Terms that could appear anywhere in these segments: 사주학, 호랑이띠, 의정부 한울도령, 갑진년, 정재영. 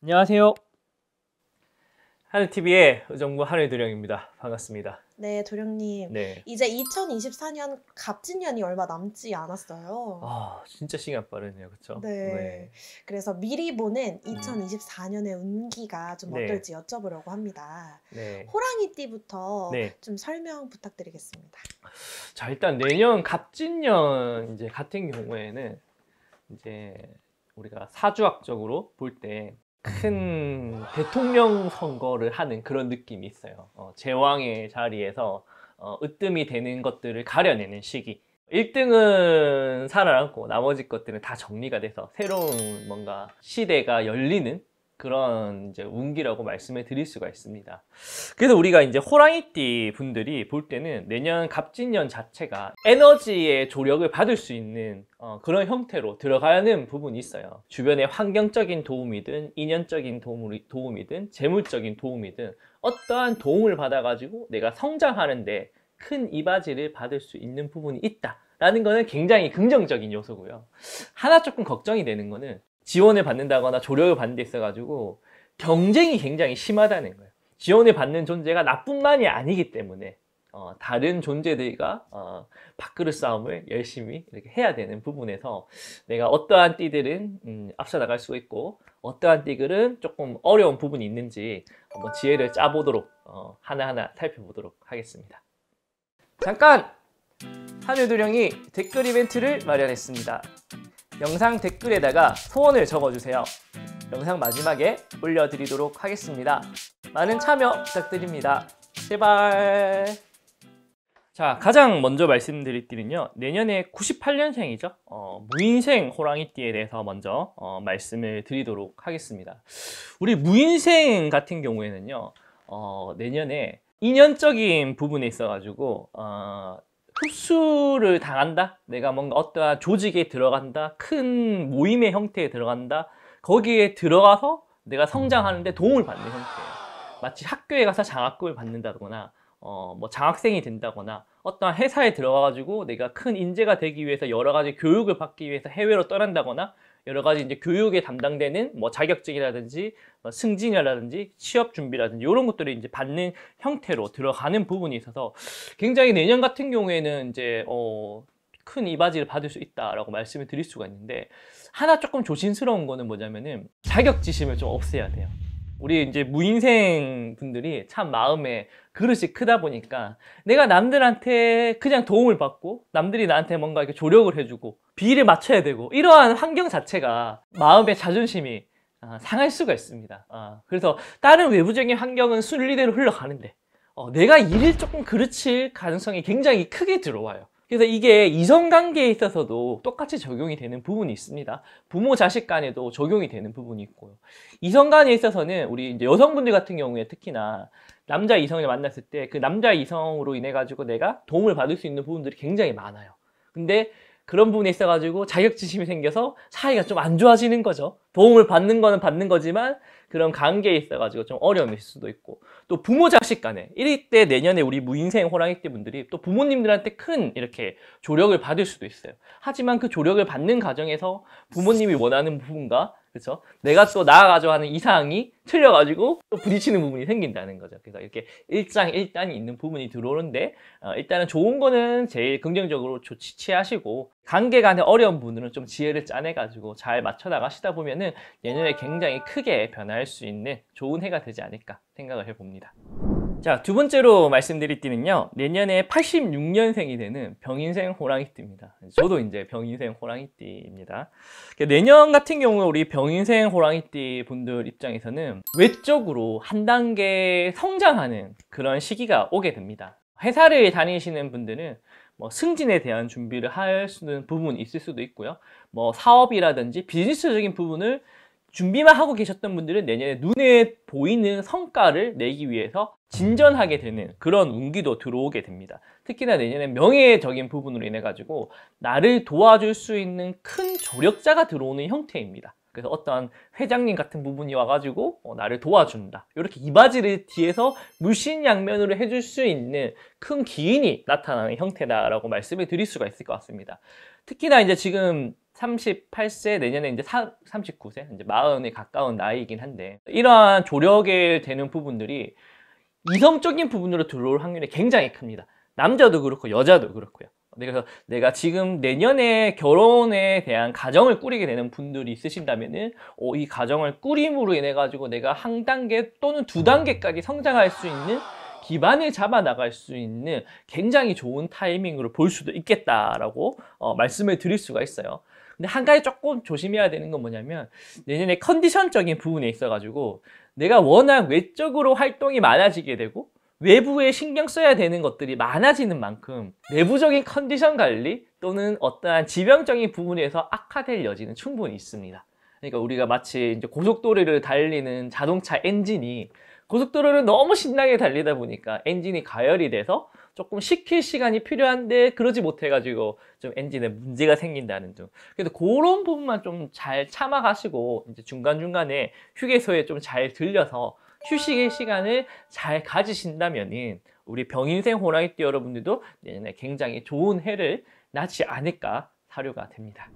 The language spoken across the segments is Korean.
안녕하세요. 하늘TV의 의정부 하늘도령입니다. 반갑습니다. 네, 도령님. 네. 이제 2024년 갑진년이 얼마 남지 않았어요. 아, 진짜 시간 빠르네요. 그렇죠? 네. 네. 그래서 미리 보는 2024년의 운기가 좀 어떨지 여쭤보려고 합니다. 네. 호랑이띠부터 좀 설명 부탁드리겠습니다. 자, 일단 내년 갑진년 이제 같은 경우에는 이제 우리가 사주학적으로 볼 때 큰 대통령 선거를 하는 그런 느낌이 있어요. 제왕의 자리에서 으뜸이 되는 것들을 가려내는 시기. 1등은 살아남고 나머지 것들은 다 정리가 돼서 새로운 뭔가 시대가 열리는 그런 이제 운기라고 말씀을 드릴 수가 있습니다. 그래서 우리가 이제 호랑이띠 분들이 볼 때는 내년 갑진년 자체가 에너지의 조력을 받을 수 있는 그런 형태로 들어가는 부분이 있어요. 주변의 환경적인 도움이든 인연적인 도움이든 재물적인 도움이든 어떠한 도움을 받아가지고 내가 성장하는데 큰 이바지를 받을 수 있는 부분이 있다라는 거는 굉장히 긍정적인 요소고요. 하나 조금 걱정이 되는 거는 지원을 받는다거나 조력을 받는 데 있어가지고 경쟁이 굉장히 심하다는 거예요. 지원을 받는 존재가 나뿐만이 아니기 때문에 다른 존재들과 밥그릇 싸움을 열심히 이렇게 해야 되는 부분에서 내가 어떠한 띠들은 앞서 나갈 수 있고 어떠한 띠들은 조금 어려운 부분이 있는지 한번 지혜를 짜보도록 하나하나 살펴보도록 하겠습니다. 잠깐! 하늘도령이 댓글 이벤트를 마련했습니다. 영상 댓글에다가 소원을 적어주세요. 영상 마지막에 올려드리도록 하겠습니다. 많은 참여 부탁드립니다. 제발! 자, 가장 먼저 말씀드릴 띠는요, 내년에 98년생이죠. 무인생 호랑이띠에 대해서 먼저 말씀을 드리도록 하겠습니다. 우리 무인생 같은 경우에는요, 내년에 인연적인 부분에 있어가지고 흡수를 당한다? 내가 뭔가 어떠한 조직에 들어간다? 큰 모임의 형태에 들어간다? 거기에 들어가서 내가 성장하는데 도움을 받는 형태예요. 마치 학교에 가서 장학금을 받는다거나 뭐 장학생이 된다거나 어떠한 회사에 들어가가지고 내가 큰 인재가 되기 위해서 여러 가지 교육을 받기 위해서 해외로 떠난다거나 여러 가지 이제 교육에 담당되는 뭐 자격증이라든지 승진이라든지 취업 준비라든지 이런 것들을 이제 받는 형태로 들어가는 부분이 있어서 굉장히 내년 같은 경우에는 이제 큰 이바지를 받을 수 있다라고 말씀을 드릴 수가 있는데, 하나 조금 조심스러운 거는 뭐냐면은 자격지심을 좀 없애야 돼요. 우리 이제 무인생 분들이 참 마음에 그릇이 크다 보니까 내가 남들한테 그냥 도움을 받고 남들이 나한테 뭔가 이렇게 조력을 해주고 비위를 맞춰야 되고 이러한 환경 자체가 마음의 자존심이 상할 수가 있습니다. 그래서 다른 외부적인 환경은 순리대로 흘러가는데 내가 일을 조금 그르칠 가능성이 굉장히 크게 들어와요. 그래서 이게 이성관계에 있어서도 똑같이 적용이 되는 부분이 있습니다. 부모 자식 간에도 적용이 되는 부분이 있고요. 이성간에 있어서는 우리 이제 여성분들 같은 경우에 특히나 남자 이성을 만났을 때 그 남자 이성으로 인해 가지고 내가 도움을 받을 수 있는 부분들이 굉장히 많아요. 근데 그런 부분에 있어 가지고 자격지심이 생겨서 사이가 좀 안 좋아지는 거죠. 도움을 받는 거는 받는 거지만 그런 관계에 있어 가지고 좀 어려움이 있을 수도 있고, 또 부모 자식 간에 이때 내년에 우리 무인생 호랑이띠 분들이 또 부모님들한테 큰 이렇게 조력을 받을 수도 있어요. 하지만 그 조력을 받는 과정에서 부모님이 원하는 부분과 그렇죠? 내가 또 나아가져 하는 이상이 틀려가지고 또 부딪히는 부분이 생긴다는 거죠. 그래서 이렇게 일장일단이 있는 부분이 들어오는데 일단은 좋은 거는 제일 긍정적으로 취하시고 관계 간의 어려운 부분은 좀 지혜를 짜내가지고 잘 맞춰 나가시다 보면은 내년에 굉장히 크게 변화할 수 있는 좋은 해가 되지 않을까 생각을 해봅니다. 자, 두 번째로 말씀드릴 띠는요, 내년에 86년생이 되는 병인생 호랑이띠입니다. 저도 이제 병인생 호랑이띠입니다. 내년 같은 경우 우리 병인생 호랑이띠 분들 입장에서는 외적으로 한 단계 성장하는 그런 시기가 오게 됩니다. 회사를 다니시는 분들은 뭐 승진에 대한 준비를 할 수 있는 부분이 있을 수도 있고요. 뭐 사업이라든지 비즈니스적인 부분을 준비만 하고 계셨던 분들은 내년에 눈에 보이는 성과를 내기 위해서 진전하게 되는 그런 운기도 들어오게 됩니다. 특히나 내년에 명예적인 부분으로 인해 가지고 나를 도와줄 수 있는 큰 조력자가 들어오는 형태입니다. 그래서 어떤 회장님 같은 부분이 와가지고 나를 도와준다. 이렇게 이바지를 뒤에서 물신양면으로 해줄 수 있는 큰 기인이 나타나는 형태다라고 말씀을 드릴 수가 있을 것 같습니다. 특히나 이제 지금 38세, 내년에 이제 39세, 이제 40에 가까운 나이이긴 한데, 이러한 조력에 되는 부분들이 이성적인 부분으로 들어올 확률이 굉장히 큽니다. 남자도 그렇고 여자도 그렇고요. 그래서 내가 지금 내년에 결혼에 대한 가정을 꾸리게 되는 분들이 있으신다면은 이 가정을 꾸림으로 인해 가지고 내가 한 단계 또는 두 단계까지 성장할 수 있는 기반을 잡아 나갈 수 있는 굉장히 좋은 타이밍으로 볼 수도 있겠다라고 말씀을 드릴 수가 있어요. 근데 한 가지 조금 조심해야 되는 건 뭐냐면, 내년에 컨디션적인 부분에 있어 가지고 내가 워낙 외적으로 활동이 많아지게 되고 외부에 신경 써야 되는 것들이 많아지는 만큼 내부적인 컨디션 관리 또는 어떠한 지병적인 부분에서 악화될 여지는 충분히 있습니다. 그러니까 우리가 마치 이제 고속도로를 달리는 자동차 엔진이 고속도로를 너무 신나게 달리다 보니까 엔진이 가열이 돼서 조금 식힐 시간이 필요한데 그러지 못해가지고 좀 엔진에 문제가 생긴다는 등, 그래서 그런 부분만 좀 잘 참아가시고 이제 중간중간에 휴게소에 좀 잘 들려서 휴식의 시간을 잘 가지신다면은 우리 병인생 호랑이띠 여러분들도 내년에 굉장히 좋은 해를 낳지 않을까 사료가 됩니다.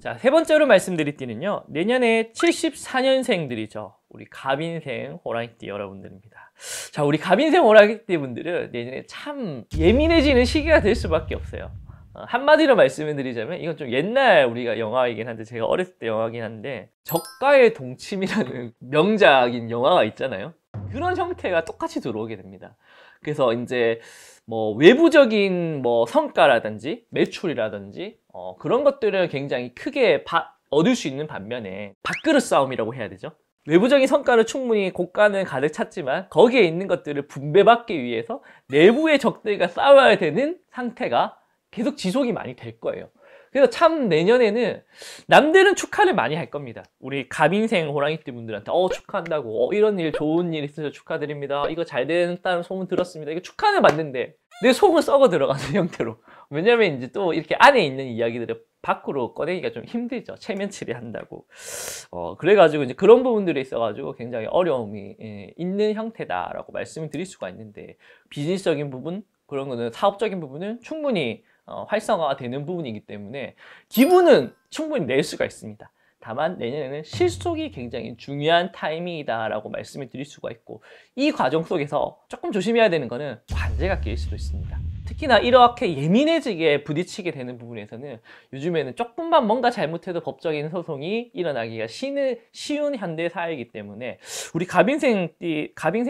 자, 세 번째로 말씀드릴 띠는요, 내년에 74년생들이죠. 우리 갑인생 호랑이띠 여러분들입니다. 자, 우리 갑인생 호랑이띠 분들은 내년에 참 예민해지는 시기가 될 수밖에 없어요. 한마디로 말씀을 드리자면, 이건 좀 옛날 우리가 영화이긴 한데, 제가 어렸을 때 영화긴 한데, 적과의 동침이라는 명작인 영화가 있잖아요. 그런 형태가 똑같이 들어오게 됩니다. 그래서 이제 뭐 외부적인 뭐 성과라든지 매출이라든지 그런 것들을 굉장히 크게 얻을 수 있는 반면에, 밥그릇 싸움이라고 해야 되죠. 외부적인 성과를 충분히 고가는 가득 찼지만 거기에 있는 것들을 분배받기 위해서 내부의 적들과 싸워야 되는 상태가 계속 지속이 많이 될 거예요. 그래서 참 내년에는 남들은 축하를 많이 할 겁니다. 우리 갑인생 호랑이띠 분들한테 축하한다고, 이런 일 좋은 일 있으셔서 축하드립니다, 이거 잘 됐다는 소문 들었습니다, 이거 축하는 맞는데 내 속은 썩어 들어가는 형태로. 왜냐면 이제 또 이렇게 안에 있는 이야기들을 밖으로 꺼내기가 좀 힘들죠. 체면치레 한다고. 그래가지고 이제 그런 부분들이 있어가지고 굉장히 어려움이 있는 형태다라고 말씀을 드릴 수가 있는데, 비즈니스적인 부분, 그런 거는 사업적인 부분은 충분히 활성화가 되는 부분이기 때문에 기분은 충분히 낼 수가 있습니다. 다만 내년에는 실속이 굉장히 중요한 타이밍이다라고 말씀을 드릴 수가 있고, 이 과정 속에서 조금 조심해야 되는 거는 관제가 끼일 수도 있습니다. 특히나 이렇게 예민해지게 부딪히게 되는 부분에서는 요즘에는 조금만 뭔가 잘못해도 법적인 소송이 일어나기가 쉬운 현대사회이기 때문에 우리 갑인생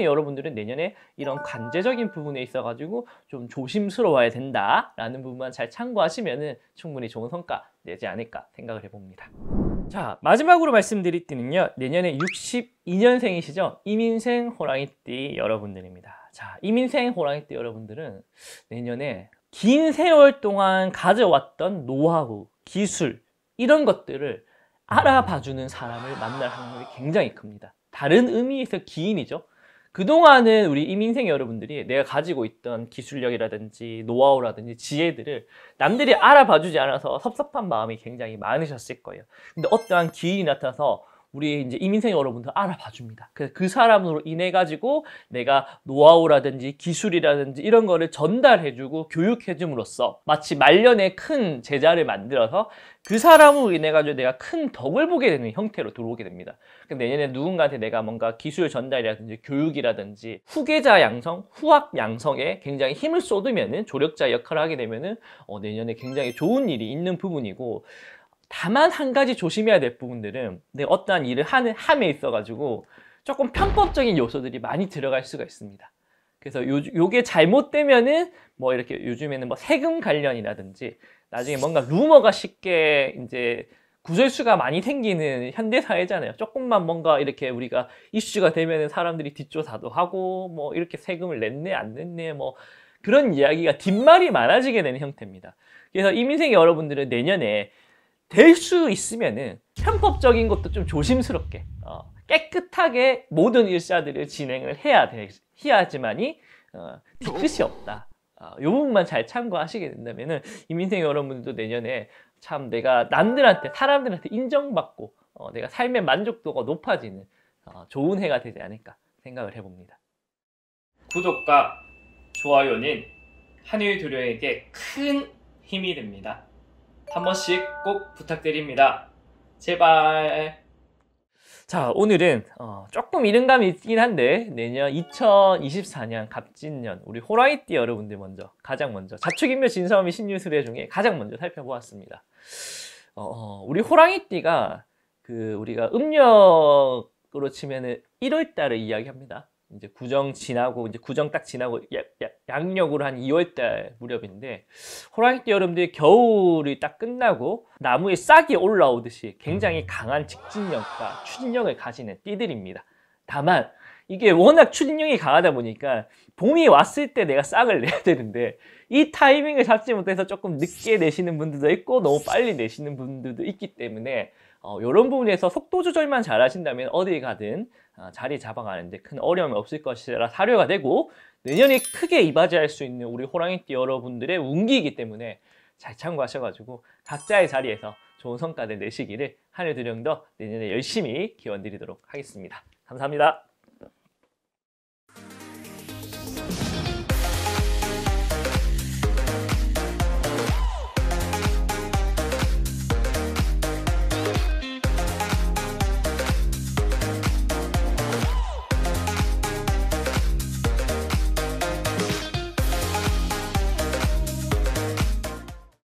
여러분들은 내년에 이런 관제적인 부분에 있어가지고 좀 조심스러워야 된다라는 부분만 잘 참고하시면은 충분히 좋은 성과 내지 않을까 생각을 해봅니다. 자, 마지막으로 말씀드릴 띠는요, 내년에 62년생이시죠? 이민생 호랑이띠 여러분들입니다. 자, 이민생 호랑이띠 여러분들은 내년에 긴 세월 동안 가져왔던 노하우, 기술, 이런 것들을 알아봐주는 사람을 만날 확률이 굉장히 큽니다. 다른 의미에서 기인이죠. 그동안은 우리 이민생 여러분들이 내가 가지고 있던 기술력이라든지 노하우라든지 지혜들을 남들이 알아봐주지 않아서 섭섭한 마음이 굉장히 많으셨을 거예요. 근데 어떠한 기인이 나타나서 우리 이제 이민생 여러분들 알아봐줍니다. 그래서 그 사람으로 인해 가지고 내가 노하우라든지 기술이라든지 이런 거를 전달해주고 교육해줌으로써 마치 말년에 큰 제자를 만들어서 그 사람으로 인해 가지고 내가 큰 덕을 보게 되는 형태로 들어오게 됩니다. 내년에 누군가한테 내가 뭔가 기술 전달이라든지 교육이라든지 후계자 양성, 후학 양성에 굉장히 힘을 쏟으면은, 조력자 역할을 하게 되면은 내년에 굉장히 좋은 일이 있는 부분이고, 다만 한 가지 조심해야 될 부분들은 내가 어떠한 일을 함에 있어가지고 조금 편법적인 요소들이 많이 들어갈 수가 있습니다. 그래서 요게 잘못되면은 뭐 이렇게 요즘에는 뭐 세금 관련이라든지 나중에 뭔가 루머가 쉽게 이제 구설수가 많이 생기는 현대사회잖아요. 조금만 뭔가 이렇게 우리가 이슈가 되면은 사람들이 뒷조사도 하고 뭐 이렇게 세금을 냈네 안 냈네 뭐 그런 이야기가 뒷말이 많아지게 되는 형태입니다. 그래서 이민생 여러분들은 내년에 될 수 있으면은 편법적인 것도 좀 조심스럽게 깨끗하게 모든 일사들을 진행을 해야지만이 뒤끝이 없다. 이 부분만 잘 참고하시게 된다면은 이민생 여러분들도 내년에 참 내가 사람들한테 인정받고 내가 삶의 만족도가 높아지는 좋은 해가 되지 않을까 생각을 해봅니다. 구독과 좋아요는 하늘두려에게 큰 힘이 됩니다. 한 번씩 꼭 부탁드립니다. 제발. 자, 오늘은 조금 이른감이 있긴 한데 내년 2024년 갑진년 우리 호라이띠 여러분들 먼저 자축인묘 진사오미 신유술회 중에 가장 먼저 살펴보았습니다. 우리 호랑이띠가 우리가 음력으로 치면은 1월달을 이야기합니다. 이제 구정 딱 지나고 양력으로 한 2월달 무렵인데, 호랑이띠 여러분들이 겨울이 딱 끝나고 나무에 싹이 올라오듯이 굉장히 강한 직진력과 추진력을 가지는 띠들입니다. 다만 이게 워낙 추진력이 강하다 보니까 봄이 왔을 때 내가 싹을 내야 되는데 이 타이밍을 잡지 못해서 조금 늦게 내시는 분들도 있고 너무 빨리 내시는 분들도 있기 때문에 이런 부분에서 속도 조절만 잘 하신다면 어디 가든 자리 잡아가는데 큰 어려움이 없을 것이라 사료가 되고, 내년에 크게 이바지할 수 있는 우리 호랑이띠 여러분들의 운기이기 때문에 잘 참고하셔가지고 각자의 자리에서 좋은 성과를 내시기를 하늘드령 더 내년에 열심히 기원드리도록 하겠습니다. 감사합니다.